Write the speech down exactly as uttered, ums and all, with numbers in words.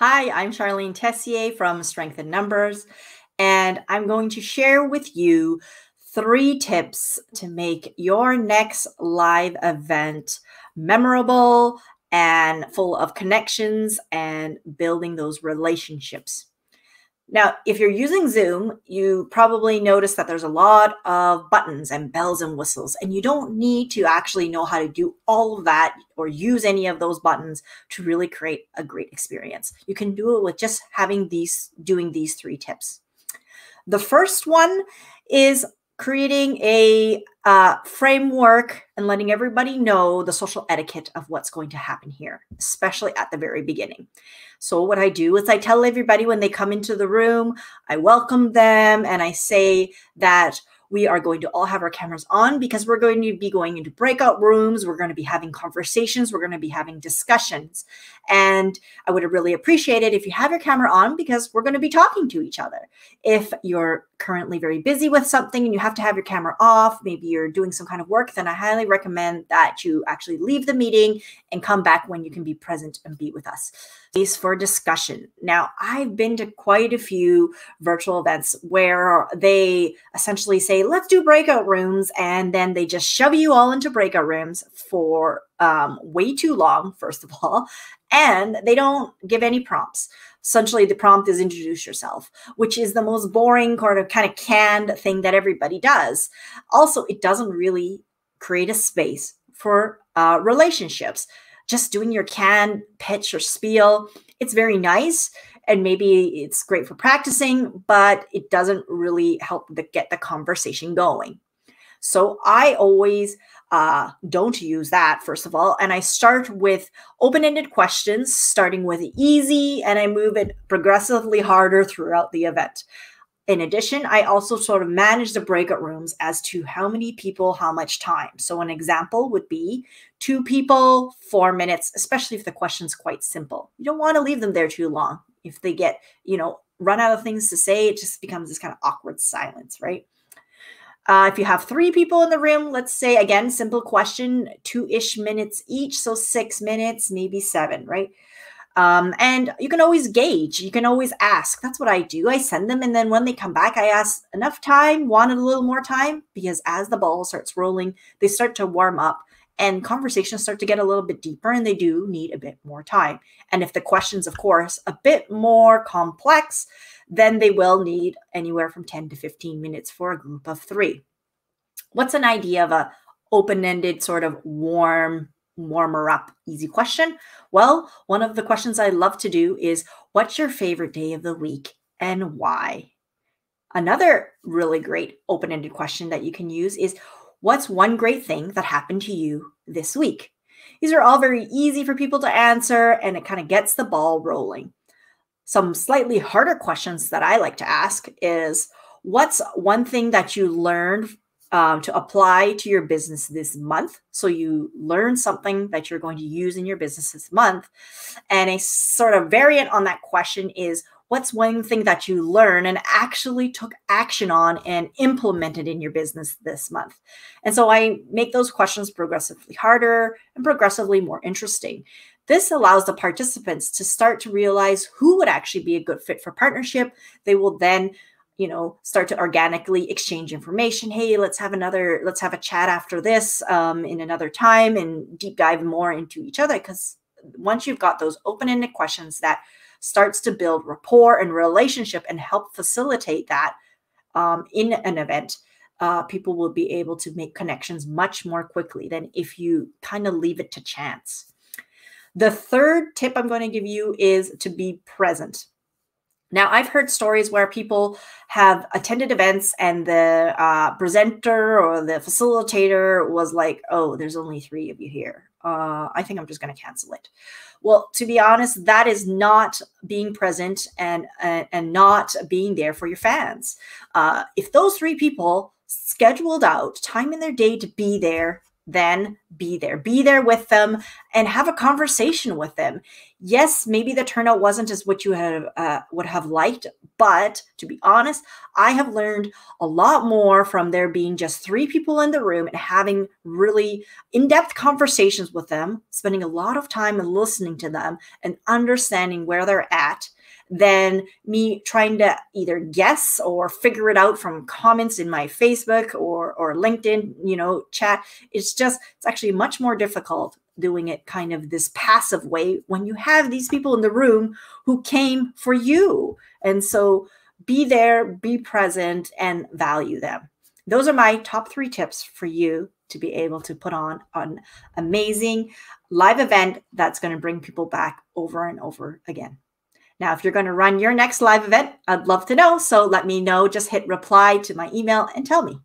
Hi, I'm Charlene Tessier from Strength in Numbers, and I'm going to share with you three tips to make your next live event memorable and full of connections and building those relationships. Now, if you're using Zoom, you probably notice that there's a lot of buttons and bells and whistles, and you don't need to actually know how to do all of that or use any of those buttons to really create a great experience. You can do it with just having these, doing these three tips. The first one is creating a uh, framework and letting everybody know the social etiquette of what's going to happen here, especially at the very beginning. So what I do is I tell everybody when they come into the room, I welcome them and I say that we are going to all have our cameras on because we're going to be going into breakout rooms. We're going to be having conversations. We're going to be having discussions. And I would really appreciate it if you have your camera on because we're going to be talking to each other. If you're currently very busy with something and you have to have your camera off, maybe you're doing some kind of work, then I highly recommend that you actually leave the meeting and come back when you can be present and be with us. Space for discussion. Now, I've been to quite a few virtual events where they essentially say, let's do breakout rooms, and then they just shove you all into breakout rooms for um, way too long, first of all, and they don't give any prompts. Essentially, the prompt is introduce yourself, which is the most boring kind of kind of canned thing that everybody does. Also, it doesn't really create a space for uh, relationships. Just doing your canned pitch or spiel, it's very nice. And maybe it's great for practicing, but it doesn't really help the, get the conversation going. So I always uh, don't use that, first of all. And I start with open-ended questions, starting with easy, and I move it progressively harder throughout the event. In addition, I also sort of manage the breakout rooms as to how many people, how much time. So an example would be two people, four minutes, especially if the question's quite simple. You don't want to leave them there too long. If they get, you know, run out of things to say, it just becomes this kind of awkward silence, right? Uh, if you have three people in the room, let's say, again, simple question, two-ish minutes each. So six minutes, maybe seven, right? Um, and you can always gauge. You can always ask. That's what I do. I send them. And then when they come back, I ask enough time, wanted a little more time, because as the ball starts rolling, they start to warm up. And conversations start to get a little bit deeper, and they do need a bit more time. And if the question's, of course, a bit more complex, then they will need anywhere from ten to fifteen minutes for a group of three. What's an idea of an open-ended sort of warm, warmer up, easy question? Well, one of the questions I love to do is, what's your favorite day of the week and why? Another really great open-ended question that you can use is, what's one great thing that happened to you this week? These are all very easy for people to answer, and it kind of gets the ball rolling. Some slightly harder questions that I like to ask is, what's one thing that you learned uh, to apply to your business this month? So you learn something that you're going to use in your business this month. And a sort of variant on that question is, what's one thing that you learn and actually took action on and implemented in your business this month? And so I make those questions progressively harder and progressively more interesting. This allows the participants to start to realize who would actually be a good fit for partnership. They will then, you know, start to organically exchange information. Hey, let's have another, let's have a chat after this um, in another time and deep dive more into each other. Because once you've got those open-ended questions, that starts to build rapport and relationship and help facilitate that um, in an event, uh, people will be able to make connections much more quickly than if you kind of leave it to chance. The third tip I'm going to give you is to be present. Now, I've heard stories where people have attended events and the uh, presenter or the facilitator was like, oh, there's only three of you here. Uh, I think I'm just going to cancel it. Well, to be honest, that is not being present and, uh, and not being there for your fans. Uh, if those three people scheduled out time in their day to be there, then be there. Be there with them and have a conversation with them. Yes, maybe the turnout wasn't as what you have, uh, would have liked, but to be honest, I have learned a lot more from there being just three people in the room and having really in-depth conversations with them, spending a lot of time and listening to them and understanding where they're at, than me trying to either guess or figure it out from comments in my Facebook or, or LinkedIn, you know, chat. It's just, it's actually much more difficult doing it kind of this passive way when you have these people in the room who came for you. And so be there, be present, and value them. Those are my top three tips for you to be able to put on an amazing live event that's going to bring people back over and over again. Now, if you're going to run your next live event, I'd love to know. So let me know. Just hit reply to my email and tell me.